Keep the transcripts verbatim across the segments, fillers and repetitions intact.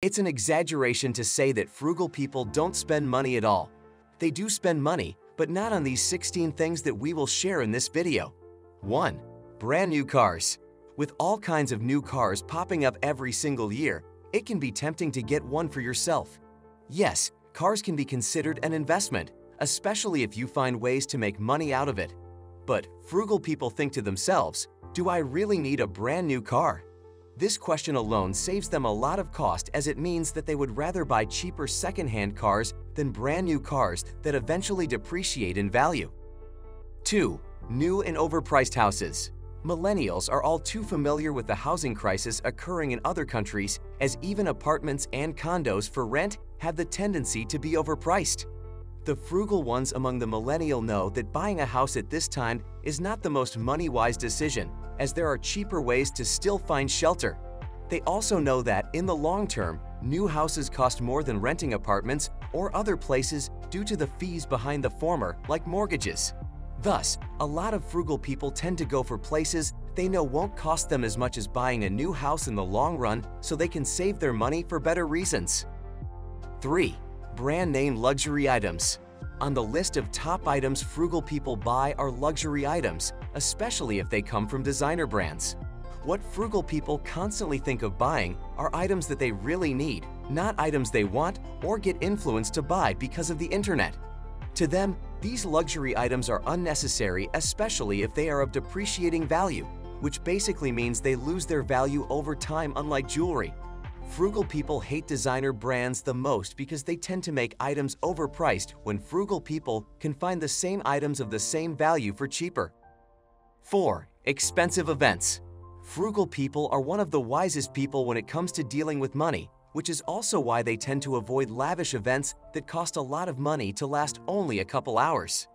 It's an exaggeration to say that frugal people don't spend money at all. They do spend money, but not on these sixteen things that we will share in this video. one. Brand new cars. With all kinds of new cars popping up every single year, it can be tempting to get one for yourself. Yes, cars can be considered an investment, especially if you find ways to make money out of it. But frugal people think to themselves, do I really need a brand new car? This question alone saves them a lot of cost, as it means that they would rather buy cheaper second-hand cars than brand new cars that eventually depreciate in value. two. New and overpriced houses. Millennials are all too familiar with the housing crisis occurring in other countries, as even apartments and condos for rent have the tendency to be overpriced. The frugal ones among the millennial know that buying a house at this time is not the most money-wise decision, as there are cheaper ways to still find shelter. They also know that, in the long term, new houses cost more than renting apartments or other places due to the fees behind the former, like mortgages. Thus, a lot of frugal people tend to go for places they know won't cost them as much as buying a new house in the long run, so they can save their money for better reasons. three. Brand-name luxury items. On the list of top items frugal people buy are luxury items, especially if they come from designer brands. What frugal people constantly think of buying are items that they really need, not items they want or get influenced to buy because of the internet. To them, these luxury items are unnecessary, especially if they are of depreciating value, which basically means they lose their value over time, unlike jewelry. Frugal people hate designer brands the most because they tend to make items overpriced when frugal people can find the same items of the same value for cheaper. four. Expensive events. Frugal people are one of the wisest people when it comes to dealing with money, which is also why they tend to avoid lavish events that cost a lot of money to last only a couple hours.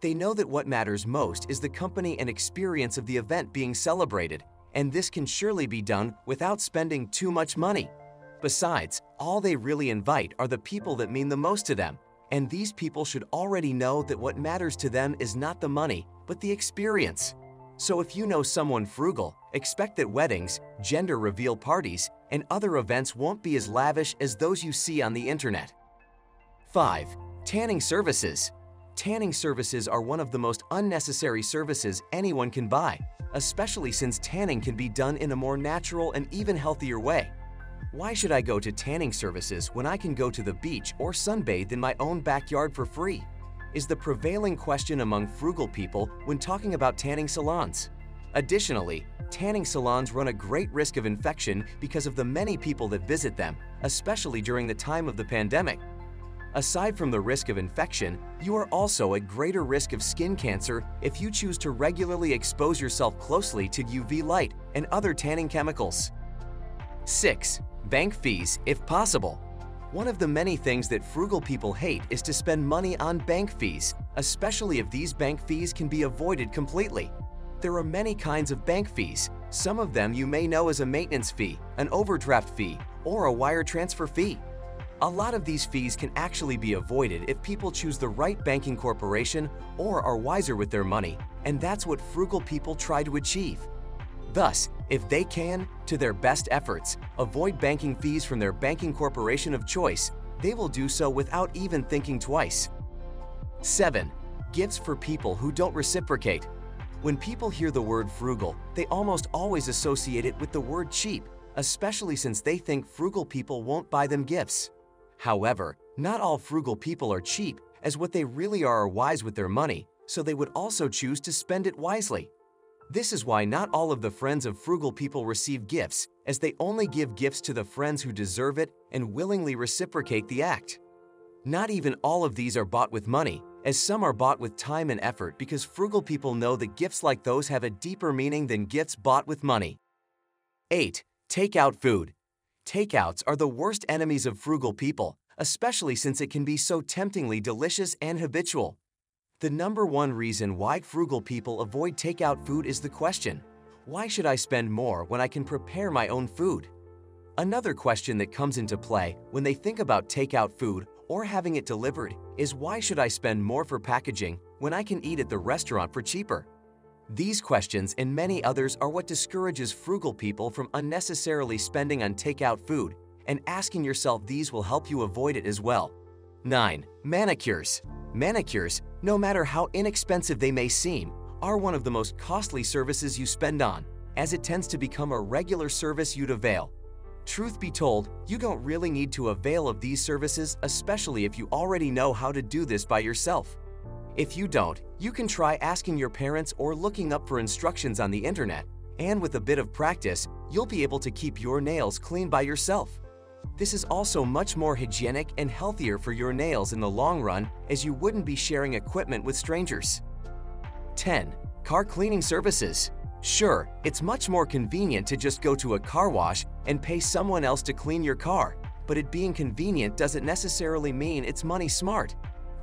They know that what matters most is the company and experience of the event being celebrated, and this can surely be done without spending too much money. Besides, all they really invite are the people that mean the most to them, and these people should already know that what matters to them is not the money, but the experience. So if you know someone frugal, expect that weddings, gender reveal parties, and other events won't be as lavish as those you see on the internet. five. Tanning services. Tanning services are one of the most unnecessary services anyone can buy, especially since tanning can be done in a more natural and even healthier way. Why should I go to tanning services when I can go to the beach or sunbathe in my own backyard for free? Is the prevailing question among frugal people when talking about tanning salons. Additionally, tanning salons run a great risk of infection because of the many people that visit them, especially during the time of the pandemic. Aside from the risk of infection, you are also at greater risk of skin cancer if you choose to regularly expose yourself closely to U V light and other tanning chemicals. six. Bank fees, if possible. One of the many things that frugal people hate is to spend money on bank fees, especially if these bank fees can be avoided completely. There are many kinds of bank fees. Some of them you may know as a maintenance fee, an overdraft fee, or a wire transfer fee. A lot of these fees can actually be avoided if people choose the right banking corporation or are wiser with their money, and that's what frugal people try to achieve. Thus, if they can, to their best efforts, avoid banking fees from their banking corporation of choice, they will do so without even thinking twice. seven. Gifts for people who don't reciprocate. When people hear the word frugal, they almost always associate it with the word cheap, especially since they think frugal people won't buy them gifts. However, not all frugal people are cheap, as what they really are are wise with their money, so they would also choose to spend it wisely. This is why not all of the friends of frugal people receive gifts, as they only give gifts to the friends who deserve it and willingly reciprocate the act. Not even all of these are bought with money, as some are bought with time and effort, because frugal people know that gifts like those have a deeper meaning than gifts bought with money. eight. Takeout food. Takeouts are the worst enemies of frugal people, especially since it can be so temptingly delicious and habitual. The number one reason why frugal people avoid takeout food is the question, why should I spend more when I can prepare my own food? Another question that comes into play when they think about takeout food or having it delivered is, why should I spend more for packaging when I can eat at the restaurant for cheaper? These questions and many others are what discourages frugal people from unnecessarily spending on takeout food, and asking yourself these will help you avoid it as well. nine. Manicures. Manicures, no matter how inexpensive they may seem, are one of the most costly services you spend on, as it tends to become a regular service you'd avail. Truth be told, you don't really need to avail of these services, especially if you already know how to do this by yourself. If you don't, you can try asking your parents or looking up for instructions on the internet, and with a bit of practice, you'll be able to keep your nails clean by yourself. This is also much more hygienic and healthier for your nails in the long run, as you wouldn't be sharing equipment with strangers. ten. Car cleaning services. Sure, it's much more convenient to just go to a car wash and pay someone else to clean your car, but it being convenient doesn't necessarily mean it's money smart.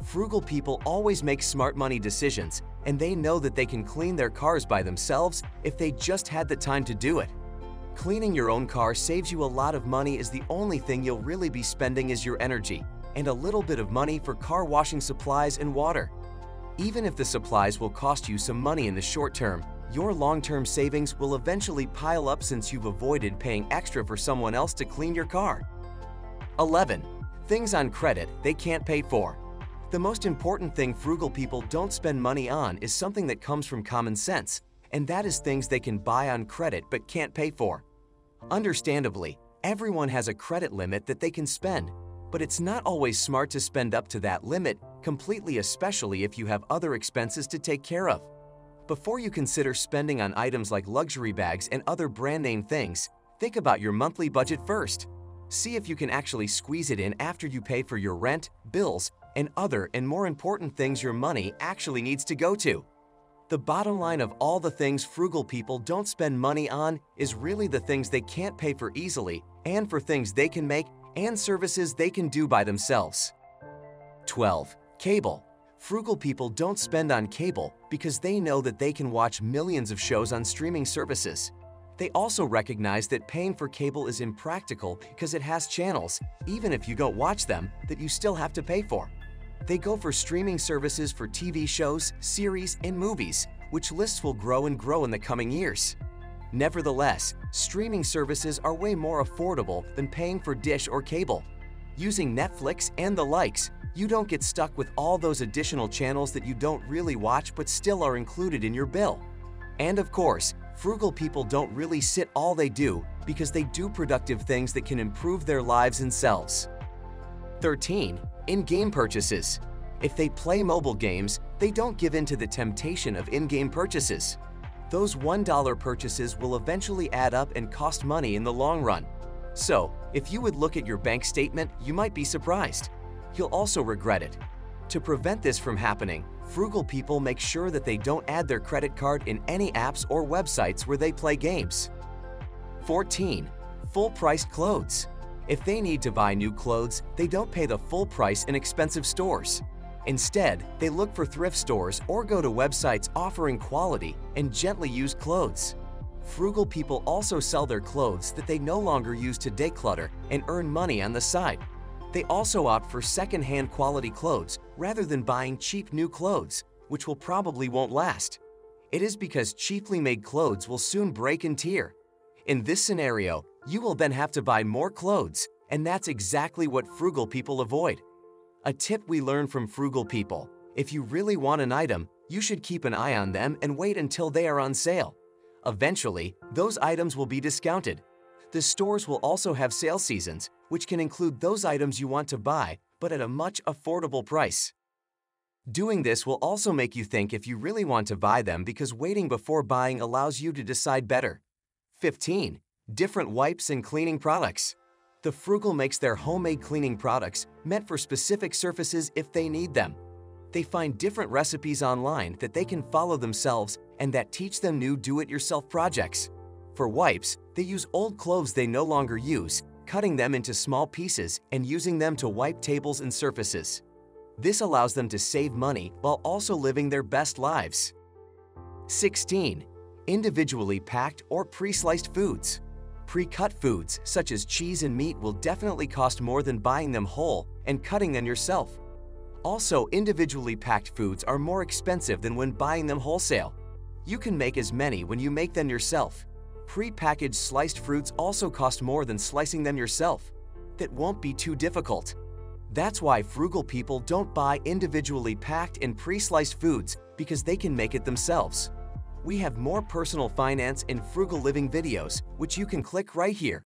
Frugal people always make smart money decisions, and they know that they can clean their cars by themselves if they just had the time to do it. Cleaning your own car saves you a lot of money, as the only thing you'll really be spending is your energy and a little bit of money for car washing supplies and water. Even if the supplies will cost you some money in the short term, your long-term savings will eventually pile up since you've avoided paying extra for someone else to clean your car. eleven. Things on credit they can't pay for. The most important thing frugal people don't spend money on is something that comes from common sense, and that is things they can buy on credit but can't pay for. Understandably, everyone has a credit limit that they can spend, but it's not always smart to spend up to that limit completely, especially if you have other expenses to take care of. Before you consider spending on items like luxury bags and other brand name things, think about your monthly budget first. See if you can actually squeeze it in after you pay for your rent, bills, and other and more important things your money actually needs to go to. The bottom line of all the things frugal people don't spend money on is really the things they can't pay for easily, and for things they can make and services they can do by themselves. twelve. Cable. Frugal people don't spend on cable because they know that they can watch millions of shows on streaming services. They also recognize that paying for cable is impractical because it has channels, even if you don't watch them, that you still have to pay for. They go for streaming services for T V shows, series, and movies, which lists will grow and grow in the coming years. Nevertheless, streaming services are way more affordable than paying for dish or cable. Using Netflix and the likes, you don't get stuck with all those additional channels that you don't really watch but still are included in your bill. And of course, frugal people don't really sit all they do because they do productive things that can improve their lives and selves. thirteen. In-game purchases. If they play mobile games, they don't give in to the temptation of in-game purchases. Those one dollar purchases will eventually add up and cost money in the long run. So, if you would look at your bank statement, you might be surprised. You'll also regret it. To prevent this from happening, frugal people make sure that they don't add their credit card in any apps or websites where they play games. fourteen. Full-priced clothes. If they need to buy new clothes, they don't pay the full price in expensive stores. Instead, they look for thrift stores or go to websites offering quality and gently used clothes. Frugal people also sell their clothes that they no longer use to declutter and earn money on the side. They also opt for second-hand quality clothes rather than buying cheap new clothes, which will probably won't last. It is because cheaply made clothes will soon break and tear. In this scenario, you will then have to buy more clothes, and that's exactly what frugal people avoid. A tip we learned from frugal people: if you really want an item, you should keep an eye on them and wait until they are on sale. Eventually, those items will be discounted. The stores will also have sale seasons, which can include those items you want to buy, but at a much affordable price. Doing this will also make you think if you really want to buy them, because waiting before buying allows you to decide better. fifteen. Different wipes and cleaning products. The frugal makes their homemade cleaning products meant for specific surfaces if they need them. They find different recipes online that they can follow themselves and that teach them new do-it-yourself projects. For wipes, they use old clothes they no longer use, cutting them into small pieces and using them to wipe tables and surfaces. This allows them to save money while also living their best lives. sixteen. Individually packed or pre-sliced foods. Pre-cut foods such as cheese and meat will definitely cost more than buying them whole and cutting them yourself. Also, individually packed foods are more expensive than when buying them wholesale. You can make as many when you make them yourself. Pre-packaged sliced fruits also cost more than slicing them yourself. that won't be too difficult. That's why frugal people don't buy individually packed and pre-sliced foods, because they can make it themselves. We have more personal finance and frugal living videos, which you can click right here.